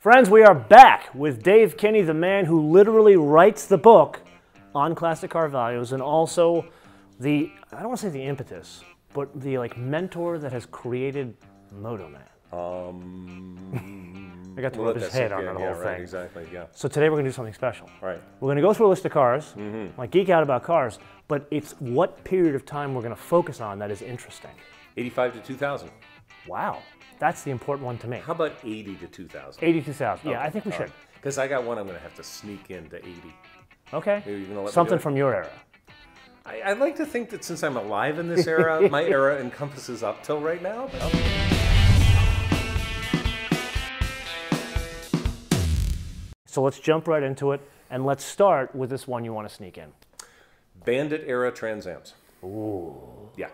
Friends, we are back with Dave Kinney, the man who literally writes the book on classic car values, and also the, I don't want to say the impetus, but the like mentor that has created Motoman. I got to rub his head on that whole thing. Exactly, yeah. So today we're going to do something special. Right. We're going to go through a list of cars, like geek out about cars, but it's what period of time we're going to focus on that is interesting. 85 to 2000. Wow. That's the important one to me. How about 80 to 2000? 80 to 2000. Yeah, okay. I think we should. Because I got one I'm going to have to sneak into 80. Okay. Maybe you're gonna let something from your era. I like to think that since I'm alive in this era, my era encompasses up till right now. But so let's jump right into it, and let's start with this one you want to sneak in. Bandit era Trans Ams. Ooh. Yeah.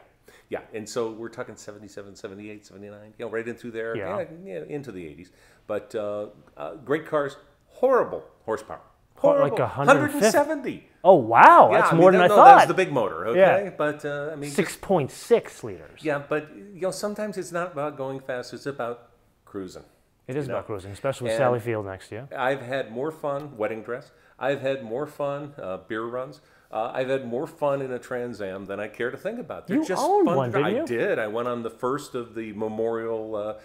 Yeah, and so we're talking 77, 78, 79, you know, right in through there, into the 80s. But great cars, horrible horsepower. Horrible. Like 170. Oh, wow, yeah, that's more than I thought. That's the big motor, okay? Yeah. But, I mean, 6.6 liters. Yeah, but, you know, sometimes it's not about going fast, it's about cruising. It is about cruising, especially with Sally Field next year. I've had more fun, wedding dress, I've had more fun, beer runs. I've had more fun in a Trans Am than I care to think about. They're just owned fun. One, didn't you? I did. I went on the first of the Memorial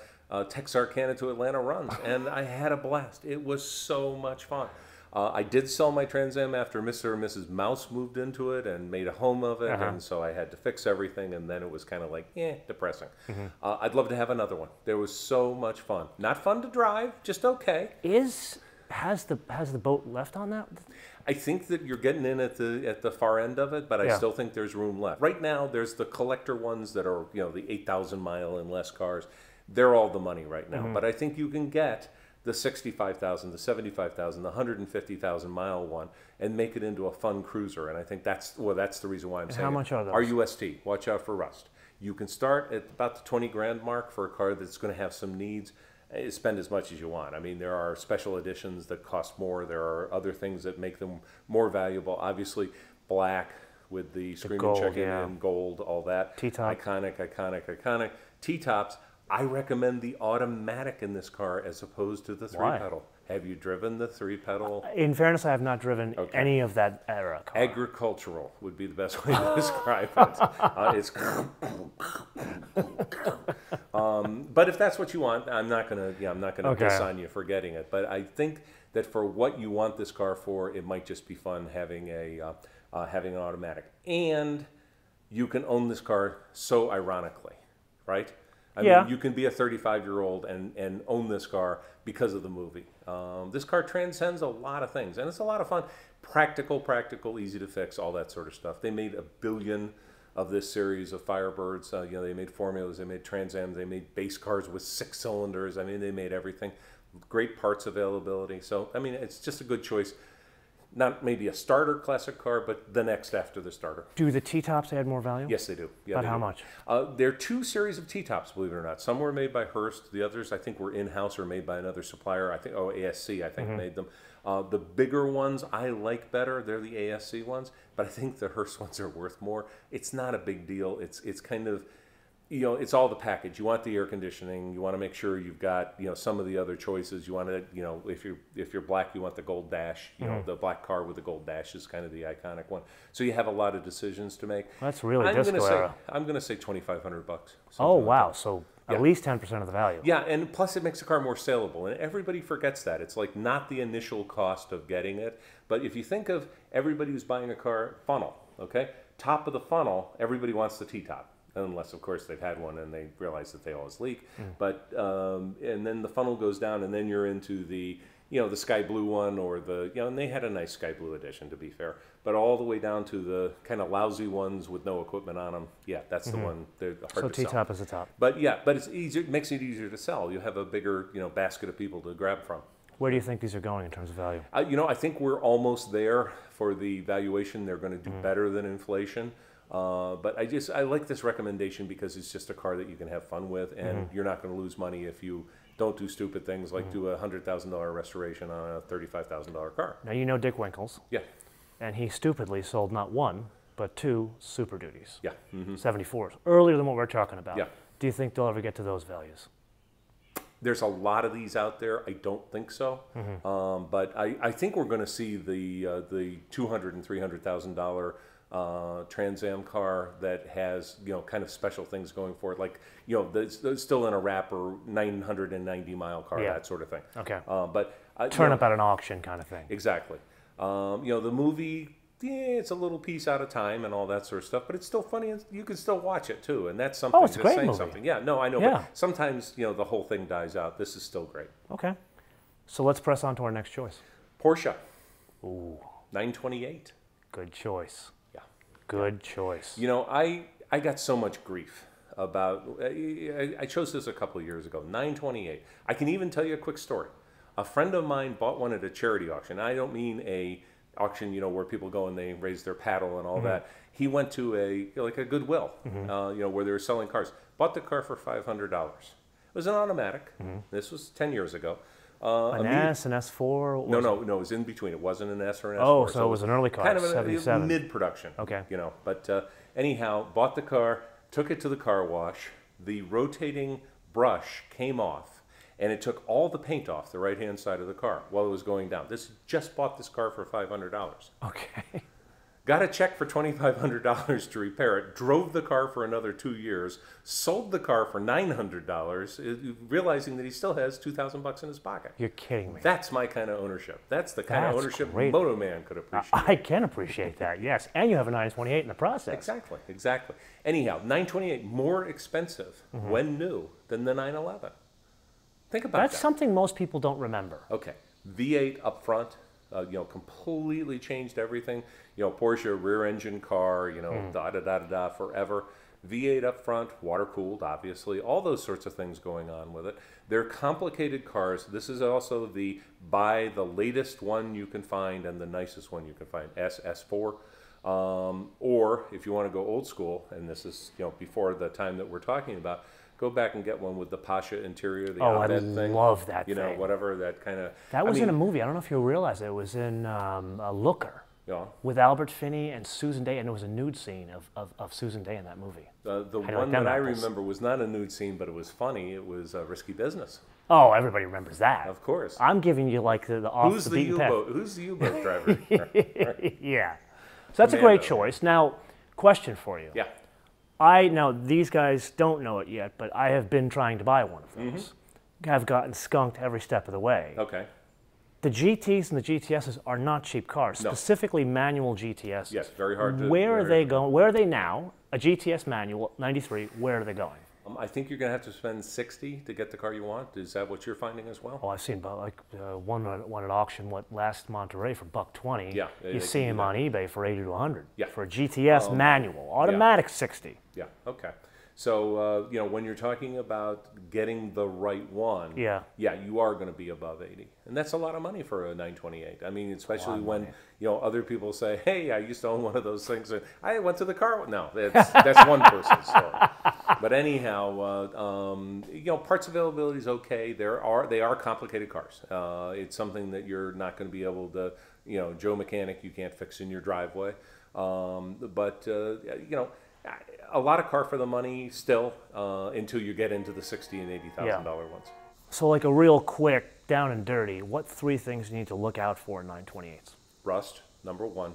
Texarkana to Atlanta runs, and I had a blast. It was so much fun. I did sell my Trans Am after Mr. and Mrs. Mouse moved into it and made a home of it, and so I had to fix everything, and then it was kind of like, depressing. I'd love to have another one. There was so much fun. Not fun to drive, just okay. Has the boat left on that? I think that you're getting in at the far end of it, but I still think there's room left. Right now, there's the collector ones that are, you know, the 8,000 mile and less cars. They're all the money right now. But I think you can get the 65,000, the 75,000, the 150,000 mile one, and make it into a fun cruiser. And I think that's the reason why I'm saying. How much are those? RUST. Watch out for rust. You can start at about the 20 grand mark for a car that's going to have some needs. Spend as much as you want. I mean, there are special editions that cost more. There are other things that make them more valuable. Obviously, black with the screaming check-in and gold, all that. T-top. Iconic, iconic, iconic. T-tops. I recommend the automatic in this car as opposed to the three-pedal. Have you driven the three-pedal? In fairness, I have not driven any of that era car. Agricultural would be the best way to describe it. It's but if that's what you want, I'm not gonna piss on you for getting it. But I think that for what you want this car for, it might just be fun having a having an automatic, and you can own this car so ironically, right? I mean, you can be a 35-year-old and own this car because of the movie. This car transcends a lot of things, and it's a lot of fun. Practical, easy to fix, all that sort of stuff. They made 1 billion of this series of Firebirds. You know, they made formulas, they made Trans Ams, they made base cars with 6 cylinders. I mean, they made everything. Great parts availability. So, I mean, it's just a good choice. Not maybe a starter classic car, but the next after the starter. Do the T-tops add more value? Yes, they do. Yeah, but how much? There are 2 series of T-tops, believe it or not. Some were made by Hurst. The others, I think, were in-house or made by another supplier. I think, ASC, I think, made them. The bigger ones I like better. They're the ASC ones, but I think the Hurst ones are worth more. It's not a big deal. It's kind of, you know, it's all the package. You want the air conditioning. You want to make sure you've got, you know, some of the other choices. You want to, you know, if you're black, you want the gold dash. You know, the black car with the gold dash is kind of the iconic one. So you have a lot of decisions to make. That's really disco era. I'm going to say $2,500. Oh wow! So at least 10% of the value. Yeah, and plus it makes the car more saleable, and everybody forgets that. It's like not the initial cost of getting it, but if you think of everybody who's buying a car funnel, okay, top of the funnel, everybody wants the T-top. Unless, of course, they've had one and they realize that they always leak. But and then the funnel goes down, and then you're into the, you know, the sky blue one, or the, you know, and they had a nice sky blue edition, to be fair. But all the way down to the kind of lousy ones with no equipment on them. Yeah, that's the one. They're hard to sell. So T-top is the top. But yeah, but it's easier. It makes it easier to sell. You have a bigger, you know, basket of people to grab from. Where do you think these are going in terms of value? You know, I think we're almost there for the valuation. They're going to do better than inflation. But I like this recommendation because it's just a car that you can have fun with, and you're not going to lose money if you don't do stupid things like do a $100,000 restoration on a $35,000 car. Now, you know Dick Winkles. Yeah. And he stupidly sold not 1, but 2 Super Duties. Yeah. 74s. Earlier than what we're talking about. Yeah. Do you think they'll ever get to those values? There's a lot of these out there. I don't think so. Mm-hmm. But I think we're going to see the $200,000 and $300,000 Trans Am car that has, you know, kind of special things going for it, like, you know, the still in a wrapper 990-mile car, yeah, that sort of thing. Okay. But turn up at an auction kind of thing. Exactly. You know, the movie, yeah, it's a little piece out of time and all that sort of stuff, but it's still funny and you can still watch it too. And that's something. Oh, it's a great movie. Something. Yeah, no, I know. Yeah. But sometimes, you know, the whole thing dies out. This is still great. Okay. So let's press on to our next choice. Porsche. Ooh. 928. Good choice. Yeah. Good choice. You know, I got so much grief about, I chose this a couple of years ago, 928. I can even tell you a quick story. A friend of mine bought one at a charity auction. I don't mean a auction, you know, where people go and they raise their paddle and all, mm-hmm, that. He went to a Goodwill, mm-hmm, you know, where they were selling cars. Bought the car for $500. It was an automatic. Mm-hmm. This was 10 years ago. An S, an S4? No, it was in between. It wasn't an S or an S4. Oh, so it was an early car, kind of 77. Mid-production. Okay. You know, but anyhow, bought the car, took it to the car wash. The rotating brush came off. And it took all the paint off the right-hand side of the car while it was going down. This just bought this car for $500. Okay. Got a check for $2,500 to repair it. Drove the car for another 2 years. Sold the car for $900, realizing that he still has $2,000 in his pocket. You're kidding me. That's my kind of ownership. That's the kind of ownership Motoman could appreciate. I can appreciate that, yes. And you have a 928 in the process. Exactly, exactly. Anyhow, 928 more expensive, mm-hmm, when new than the 911. Think about that. That's something most people don't remember. Okay, V8 up front, you know, completely changed everything. You know, Porsche rear engine car, you know, da da da da da forever. V8 up front, water cooled, obviously. All those sorts of things going on with it. They're complicated cars. This is also the buy the latest one you can find and the nicest one you can find. SS4. Or if you want to go old school, and this is, you know, before the time that we're talking about. Go back and get one with the Pasha interior, the outlet thing. Oh, I love that thing. You know, whatever, that kind of... That was in a movie. I don't know if you realize it. It was in a Looker, yeah, with Albert Finney and Susan Dey, and there was a nude scene of Susan Dey in that movie. The one that I remember was not a nude scene, but it was funny. It was Risky Business. Oh, everybody remembers that. Of course. I'm giving you, like, the off the beaten path. Who's the U-boat driver? Right. Yeah. So that's a great choice. Now, question for you. Yeah. Now, these guys don't know it yet, but I have been trying to buy one of those. Mm-hmm. I've gotten skunked every step of the way. Okay. The GTs and the GTSs are not cheap cars, no, specifically manual GTSs. Yes, very hard to... Where are they going? Where are they now? A GTS manual, 93, where are they going? I think you're going to have to spend $60 to get the car you want. Is that what you're finding as well? Well, I've seen like one at auction last Monterey for $120. Yeah, you see them on eBay for $80 to $100. Yeah, for a GTS manual, automatic, yeah, $60. Yeah. Okay. So you know, when you're talking about getting the right one, yeah, yeah, you are going to be above $80, and that's a lot of money for a 928. I mean, especially when you know other people say, "Hey, I used to own one of those things, and I went to the car." No, that's one person's story. But anyhow, you know, parts availability is okay. They are complicated cars. It's something that you're not going to be able to, you know, Joe Mechanic, you can't fix in your driveway. But you know, a lot of car for the money still until you get into the $60,000 and $80,000 ones. So, like a real quick down and dirty, what three things you need to look out for in 928s? Rust, number one.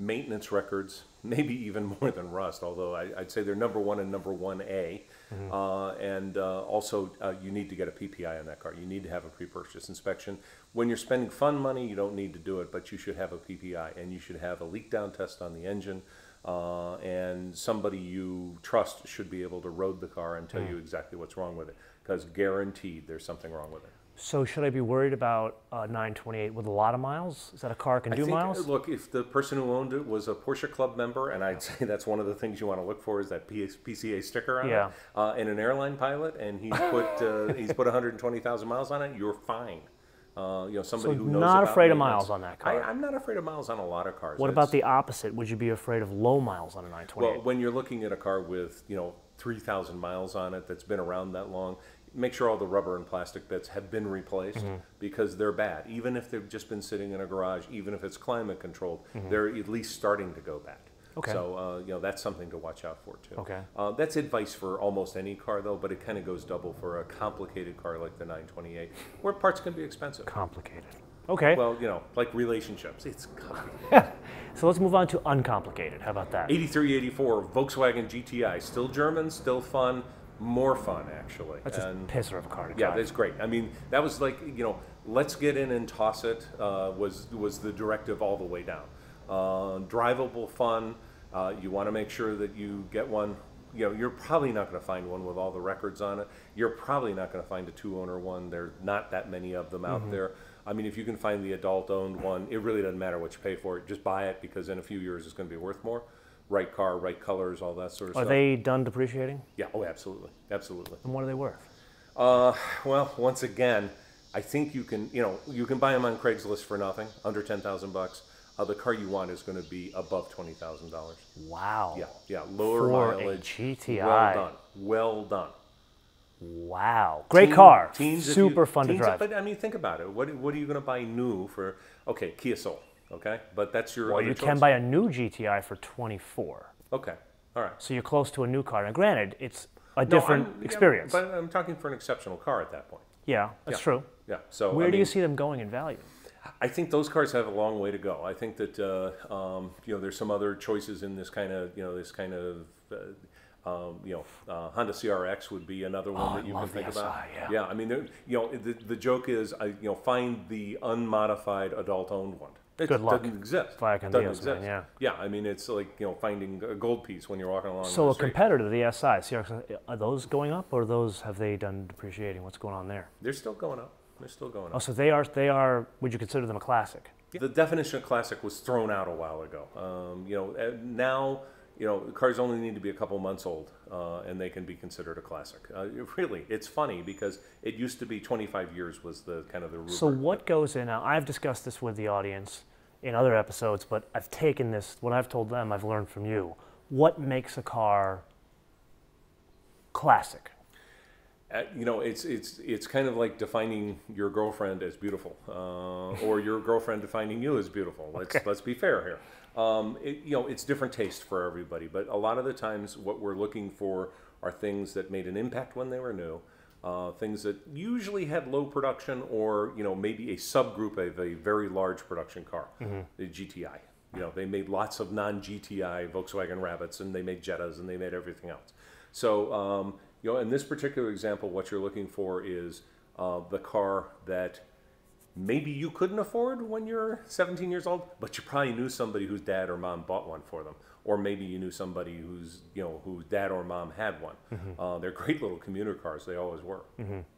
Maintenance records, maybe even more than rust, although I'd say they're number one and number 1A. Mm-hmm. Also, you need to get a PPI on that car. You need to have a pre-purchase inspection. When you're spending fun money, you don't need to do it, but you should have a PPI, and you should have a leak-down test on the engine, and somebody you trust should be able to road the car and tell you exactly what's wrong with it, because guaranteed there's something wrong with it. So should I be worried about a 928 with a lot of miles? Is that a car can do miles? Look, if the person who owned it was a Porsche Club member, and I'd say that's one of the things you want to look for is that PCA sticker on it, and an airline pilot, and he's put 120,000 miles on it, you're fine. You know, somebody who knows about not afraid of miles on that car. I'm not afraid of miles on a lot of cars. What about the opposite? Would you be afraid of low miles on a 928? Well, when you're looking at a car with, you know, 3,000 miles on it that's been around that long, make sure all the rubber and plastic bits have been replaced, because they're bad. Even if they've just been sitting in a garage, even if it's climate controlled, they're at least starting to go bad. Okay. So you know, that's something to watch out for too. Okay. That's advice for almost any car though, but it kind of goes double for a complicated car like the 928, where parts can be expensive. Complicated. Okay. Well, you know, like relationships, it's complicated. So let's move on to uncomplicated. How about that? 8384 Volkswagen GTI, still German, still fun, more fun actually. That's a pisser of a car to drive. Yeah, that's great. I mean, that was like, you know, let's get in and toss it was the directive all the way down. Drivable, fun. You want to make sure that you get one. You know, you're probably not going to find one with all the records on it. You're probably not going to find a two-owner one. There are not that many of them out there. I mean, if you can find the adult-owned one, it really doesn't matter what you pay for it. Just buy it, because in a few years it's going to be worth more. Right car, right colors, all that sort of stuff. Are they done depreciating? Yeah. Oh, absolutely. Absolutely. And what are they worth? Well, once again, I think you can, you know, you can buy them on Craigslist for nothing, under $10,000. The car you want is going to be above $20,000. Wow. Yeah, yeah. Lower mileage. For a GTI. Well done. Well done. Wow. Great car. Super fun to drive. But I mean, think about it. What are you going to buy new for? Okay, Kia Soul. Okay, but that's your. Well, you can buy a new GTI for $24,000. Okay. All right. So you're close to a new car. Now, granted, it's a different experience. Yeah, but I'm talking for an exceptional car at that point. Yeah, that's true. Yeah. So where do you see them going in value? I think those cars have a long way to go. I think that you know, there's some other choices in this kind of, you know, Honda CRX would be another one that you can think about. Yeah. Yeah, I mean, you know, the joke is, you know, find the unmodified adult-owned one. It doesn't exist. Yeah. Yeah, I mean, it's like, you know, finding a gold piece when you're walking along. So a competitor to the SI, CRX, are those going up, or those have they done depreciating? What's going on there? They're still going up. They're still going up. Oh, so they are, would you consider them a classic? Yeah. The definition of classic was thrown out a while ago. You know, now, you know, cars only need to be a couple months old and they can be considered a classic. Really, it's funny because it used to be 25 years was the kind of the rule. So what goes in, now I've discussed this with the audience in other episodes, but I've taken this, what I've told them, I've learned from you. What makes a car classic? You know, it's kind of like defining your girlfriend as beautiful, or your girlfriend defining you as beautiful. Let's be fair here. You know, it's different taste for everybody, but a lot of the times what we're looking for are things that made an impact when they were new, things that usually had low production, or you know, maybe a subgroup of a very large production car, the GTI. You know, they made lots of non-GTI Volkswagen Rabbits, and they made Jettas, and they made everything else. So. You know, in this particular example, what you're looking for is the car that maybe you couldn't afford when you're 17 years old, but you probably knew somebody whose dad or mom bought one for them, or maybe you knew somebody whose, you know, whose dad or mom had one. They're great little commuter cars; they always were.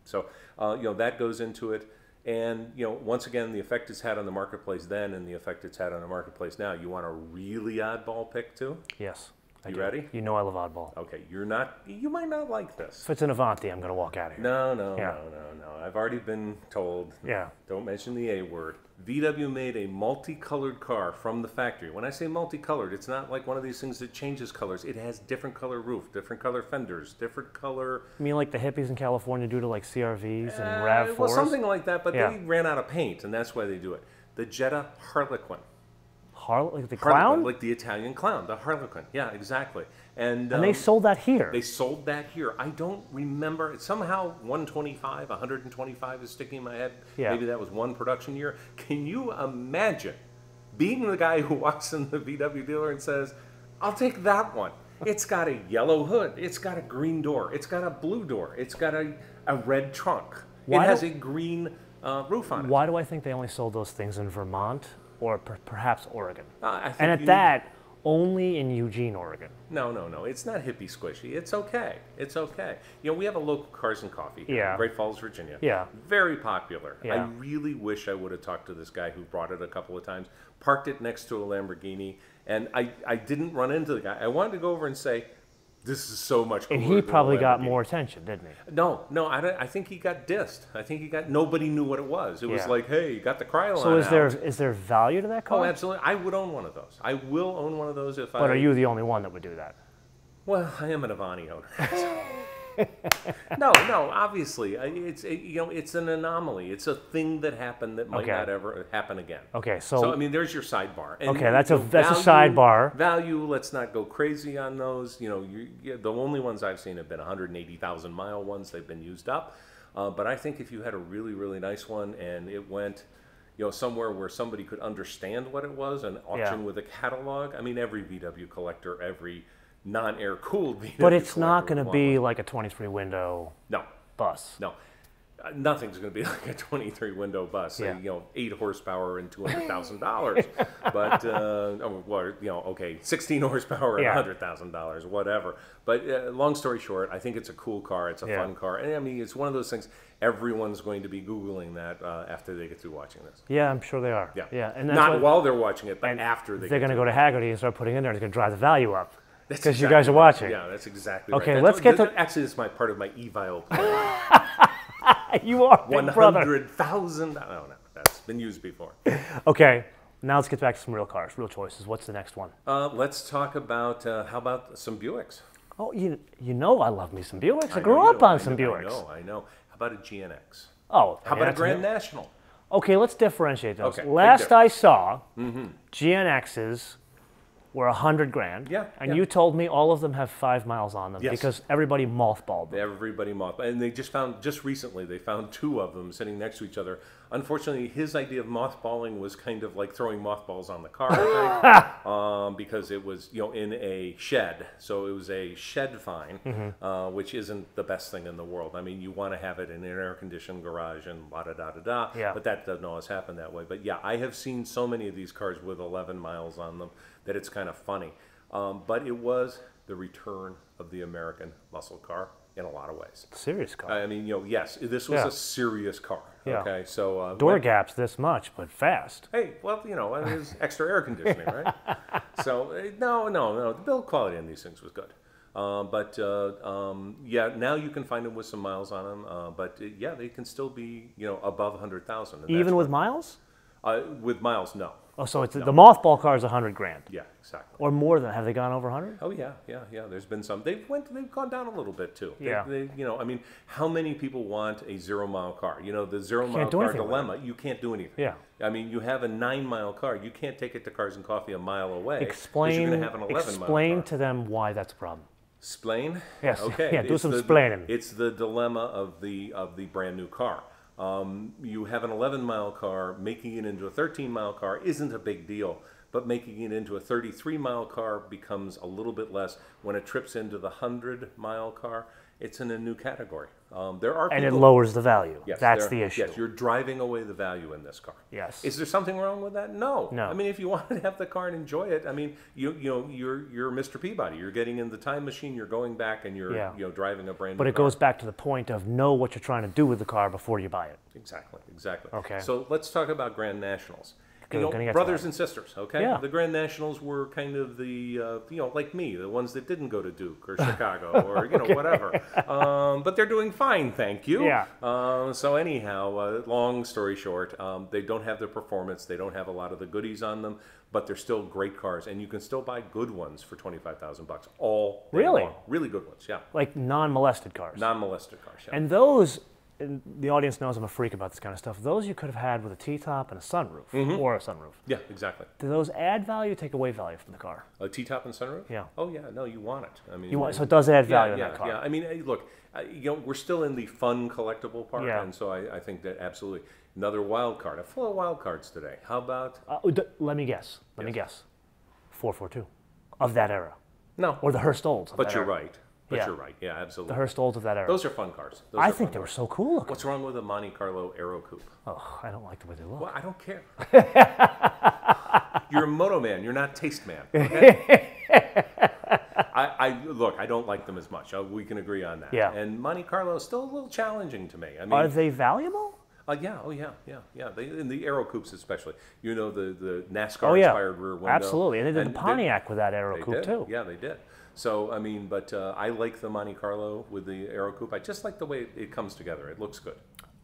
So, you know, that goes into it, and you know, once again, the effect it's had on the marketplace then, and the effect it's had on the marketplace now. You want a really oddball pick too? Yes. You ready? You know I love oddball. Okay, you're not. You might not like this. If it's an Avanti, I'm going to walk out of here. No. I've already been told. Yeah. Don't mention the A word. VW made a multicolored car from the factory. When I say multicolored, it's not like one of these things that changes colors. It has different color roof, different color fenders, different color. You mean like the hippies in California do to like CRVs and RAV4s? Well, something like that. But they ran out of paint, and that's why they do it. The Jetta Harlequin. Harlequin, like the clown? Like the Italian clown, the Harlequin. Yeah, exactly. And they sold that here. They sold that here. I don't remember. Somehow 125, 125 is sticking in my head. Yeah. Maybe that was one production year. Can you imagine being the guy who walks in the VW dealer and says, I'll take that one. It's got a yellow hood. It's got a green door. It's got a blue door. It's got a red trunk. It has a green roof on it. Why do I think they only sold those things in Vermont? Or perhaps Oregon. And at that, only in Eugene, Oregon. No. It's not hippie squishy. It's okay. It's okay. You know, we have a local Cars and Coffee here in Great Falls, Virginia. Yeah. Very popular. Yeah. I really wish I would have talked to this guy who brought it a couple of times, parked it next to a Lamborghini, and I didn't run into the guy. I wanted to go over and say, this is so much cooler. And he probably got more attention, didn't he? No, I think he got dissed. I think he got, nobody knew what it was. It was like, hey, you got the Krylon out. So is there value to that car? Oh, absolutely. I would own one of those. I will own one of those if I... But are you the only one that would do that? Well, I am an Avani owner. No, obviously, it's an anomaly. It's a thing that happened that might not ever happen again. Okay, so I mean, there's your sidebar. And that's a sidebar. Value. Let's not go crazy on those. You know, the only ones I've seen have been 180,000 mile ones. They've been used up. But I think if you had a really, really nice one and it went, you know, somewhere where somebody could understand what it was, an auction with a catalog. I mean, every VW collector, every non-air cooled VW, but it's not going to be like a 23 window bus. No, nothing's going to be like a 23 window bus. Yeah. You know, 8 horsepower and $200,000. But you know, okay, 16 horsepower and $100,000, whatever. But long story short, I think it's a cool car. It's a fun car, and I mean, it's one of those things. Everyone's going to be Googling that after they get through watching this. Yeah, I'm sure they are. Yeah, yeah, and that's not while they're watching it, but after they're going to go to Haggerty and start putting in there. It's going to drive the value up. Because you guys are watching. Yeah, that's exactly right. Okay, let's get to... Actually, it's my part of my evil plan. You are, big brother. 100,000... I don't know. That's been used before. Okay, now let's get back to some real cars, real choices. What's the next one? Let's talk about... how about some Buicks? Oh, you know I love me some Buicks. I grew up on some Buicks. I know, I know. How about a GNX? Oh, how about a Grand National? Okay, let's differentiate those. Okay, last I saw, GNXs... were $100 grand, and you told me all of them have 5 miles on them because everybody mothballed them. Everybody mothballed, and they just recently they found 2 of them sitting next to each other. Unfortunately, his idea of mothballing was kind of like throwing mothballs on the car, I think, because it was in a shed, so it was a shed fine, which isn't the best thing in the world. I mean, you want to have it in an air-conditioned garage and da da da da, but that doesn't always happen that way. But yeah, I have seen so many of these cars with 11 miles on them that it's kind of funny. But it was the return of the American muscle car in a lot of ways. Serious car. I mean, yes, this was a serious car. Yeah. Okay, so... door gaps this much, but fast. Hey, well, there's extra air conditioning, right? So, no, the build quality on these things was good. Yeah, now you can find them with some miles on them, yeah, they can still be, above 100,000. Even with miles? With miles, no. Oh, so it's the mothball car is $100 grand. Yeah, exactly. Or more than. Have they gone over 100? Oh yeah. There's been some. They've gone down a little bit too. Yeah. They, I mean, how many people want a 0 mile car? The 0 mile car dilemma. You can't do anything. Yeah. I mean, you have a 9 mile car. You can't take it to Cars and Coffee a mile away. Explain. You're going to have an 11 mile car. To them why that's a problem. Explain. Yes. Okay. Yeah. Do some explaining. It's the dilemma of the brand new car. You have an 11-mile car, making it into a 13-mile car isn't a big deal, but making it into a 33-mile car becomes a little bit less. When it trips into the 100-mile car, it's in a new category. There are people, and it lowers the value. Yes, that's the issue. Yes, you're driving away the value in this car. Yes. Is there something wrong with that? No. No. I mean, if you want to have the car and enjoy it, I mean, you're Mr. Peabody. You're getting in the time machine. You're going back and you're driving a brand new car. But it goes back to the point of know what you're trying to do with the car before you buy it. Exactly. Exactly. Okay. So let's talk about Grand Nationals. Brothers and sisters, okay? Yeah. The Grand Nationals were kind of the, like me, the ones that didn't go to Duke or Chicago or, whatever. But they're doing fine, thank you. Yeah. So anyhow, long story short, they don't have the performance. They don't have a lot of the goodies on them, but they're still great cars. And you can still buy good ones for $25,000 all day long. Really good ones, yeah. Like non-molested cars. Non-molested cars, yeah. And those... And the audience knows I'm a freak about this kind of stuff. Those you could have had with a T-top and a sunroof, or a sunroof. Yeah, exactly. Do those add value, take away value from the car? A T-top and sunroof? Yeah. Oh yeah, no, you want it. I mean, you want, so it does add value in that car. Yeah, I mean, look, we're still in the fun collectible part, and so I think that absolutely. Another wild card. A full of wild cards today. How about? Let me guess. Let me guess. 442, of that era. No. Or the Hurst Olds. But you're right. But you're right. Yeah, absolutely. The Hurst Olds of that era. Those are fun cars. Those I think they were so cool looking. What's wrong with a Monte Carlo Aero Coupe? Oh, I don't like the way they look. Well, I don't care. You're a Motoman. You're not Taste Man. Okay? Look, I don't like them as much. We can agree on that. Yeah. And Monte Carlo is still a little challenging to me. I mean, are they valuable? Yeah. Oh, yeah. They, in the Aero Coupes especially. The NASCAR-inspired rear window. Absolutely. And they did the Pontiac with that Aero Coupe, too. Yeah, they did. So, I mean, but I like the Monte Carlo with the Aero Coupe. I just like the way it comes together. It looks good.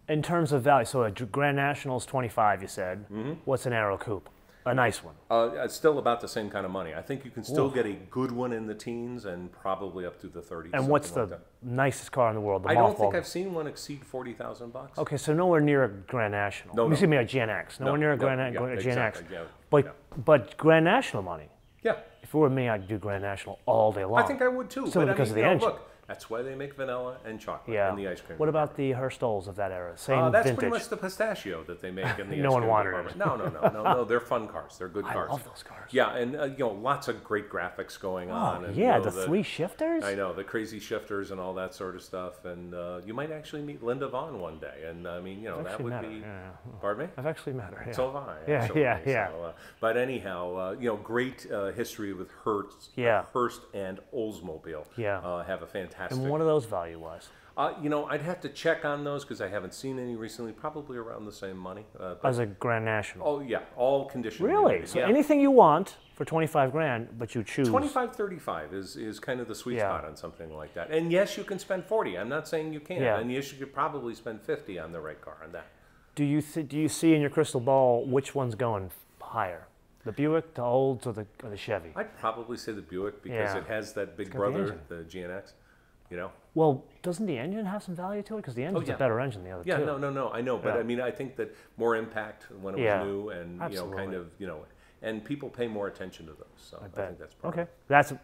In terms of value, so a Grand National's $25, you said. What's an Aero Coupe? a nice one. It's still about the same kind of money. I think you can still get a good one in the teens and probably up to the 30s. And what's the nicest car in the world? The I don't think I've seen one exceed $40,000. Okay, so nowhere near a Grand National. No, excuse me, a GNX. Nowhere near a GNX. Yeah, but Grand National money. Yeah. If it were me, I'd do Grand National all day long. I think I would too. Simply because of the engine. Look, that's why they make vanilla and chocolate and the ice cream. What about the Hurst Olds of that era? Same that's vintage. Pretty much the pistachio that they make in the ice cream department. No. They're fun cars. They're good cars. I love those cars. Yeah, and you know, lots of great graphics going on. And, yeah, you know, the 3 shifters. I know, the crazy shifters and all that sort of stuff. And you might actually meet Linda Vaughn one day. And I mean, you know, that would be. Yeah. Pardon me? I've actually met her. Yeah. So have I. Yeah. So, but anyhow, you know, great history with Hurst, Hurst and Oldsmobile. Yeah. Have a fantastic. And what are those value-wise? You know, I'd have to check on those because I haven't seen any recently. Probably around the same money. As a Grand National? Oh, yeah. All conditions. Really? So anything you want for 25 grand, but you choose. 25, 35 is kind of the sweet spot on something like that. And yes, you can spend 40. I'm not saying you can't. Yeah. And yes, you could probably spend 50 on the right car on that. Do you see in your crystal ball which one's going higher? The Buick, the Olds, or the Chevy? I'd probably say the Buick because it has that big brother, the GNX. You know? Well, doesn't the engine have some value to it? Because the engine's a better engine than the other two. No, I know. But I mean, I think that more impact when it was new and, you know, kind of, you know, and people pay more attention to those. So I think that's probably. Okay.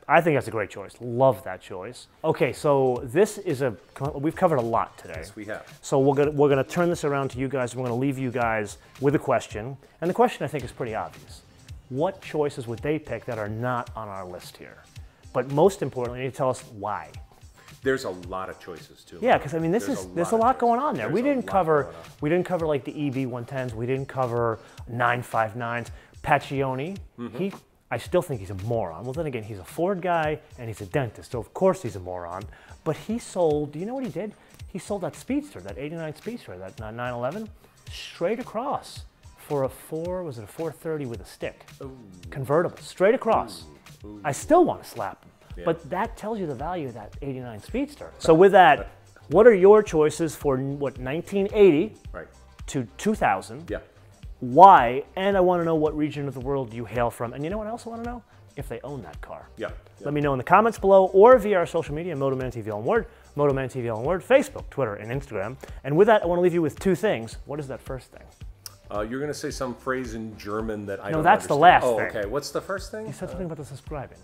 I think that's a great choice. Love that choice. Okay, so this is a, we've covered a lot today. Yes, we have. So we're gonna turn this around to you guys. We're gonna leave you guys with a question. And the question I think is pretty obvious. What choices would they pick that are not on our list here? But most importantly, you need to tell us why. There's a lot of choices too. Yeah, because I mean, there's a lot going on there. We didn't cover like the EB110s. We didn't cover 959s. Pacchioni, I still think he's a moron. Well, then again, he's a Ford guy and he's a dentist, so of course he's a moron. But he sold. Do you know what he did? He sold that Speedster, that '89 Speedster, that 911, straight across for a $430 with a stick, convertible, straight across. Ooh. I still want to slap him. Yeah. But that tells you the value of that '89 Speedster. So with that, what are your choices for what 1980 to 2000? Yeah. Why? And I want to know what region of the world you hail from. And you know what else I want to know? If they own that car. Yeah. Let me know in the comments below or via our social media, Motoman TV on Word, Motoman TV on Word, Facebook, Twitter, and Instagram. And with that, I want to leave you with 2 things. What is that first thing? You're going to say some phrase in German that I don't understand. No, that's the last thing. Oh, okay. What's the first thing? He said something about the subscribing.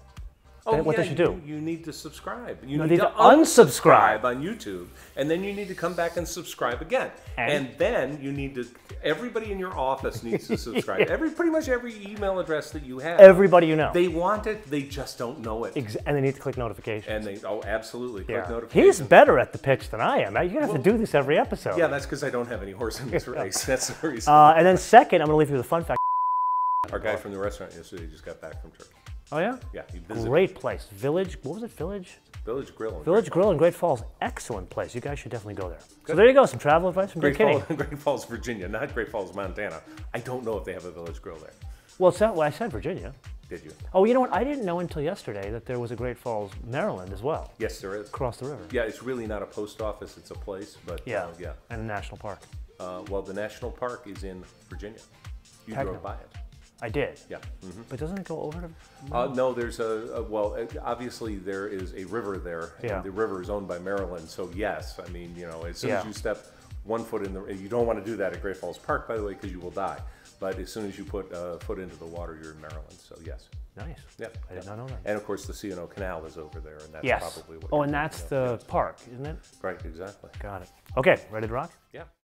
What they should do. You need to subscribe. You need to unsubscribe on YouTube, and then you need to come back and subscribe again. And then you need to, everybody in your office needs to subscribe. Pretty much every email address that you have. Everybody you know. They want it, they just don't know it. And they need to click notifications. And they, absolutely, click notifications. He's better at the pitch than I am. You're going to have to do this every episode. Yeah, that's because I don't have any horse in this race. That's the reason. And then second, I'm going to leave you with a fun fact. Our guy from the restaurant yesterday just got back from Turkey. Oh yeah? Yeah, he visited. Great place. Village, what was it, Village? Village Grill. Village Grill in Great Falls. Excellent place. You guys should definitely go there. Good. So there you go, some travel advice from Dave Kinney. Great Falls, Virginia, not Great Falls, Montana. I don't know if they have a Village Grill there. Well, it's not, well, I said Virginia. Did you? Oh, you know what? I didn't know until yesterday that there was a Great Falls, Maryland as well. Yes, there is. Across the river. Yeah, it's really not a post office, it's a place, but yeah. And a national park. Well, the national park is in Virginia. You drove by it. I did. Yeah. Mm-hmm. But doesn't it go over to? No, there's well, obviously there is a river there, and the river is owned by Maryland. So yes, I mean, you know, as soon as you step 1 foot in the, you don't want to do that at Great Falls Park, by the way, because you will die. But as soon as you put a foot into the water, you're in Maryland. So yes. Nice. Yeah. I did not know that. And of course, the C&O Canal is over there, and that's probably what. Oh, and that's the park, isn't it? Right. Exactly. Got it. Okay. Ready to rock? Yeah.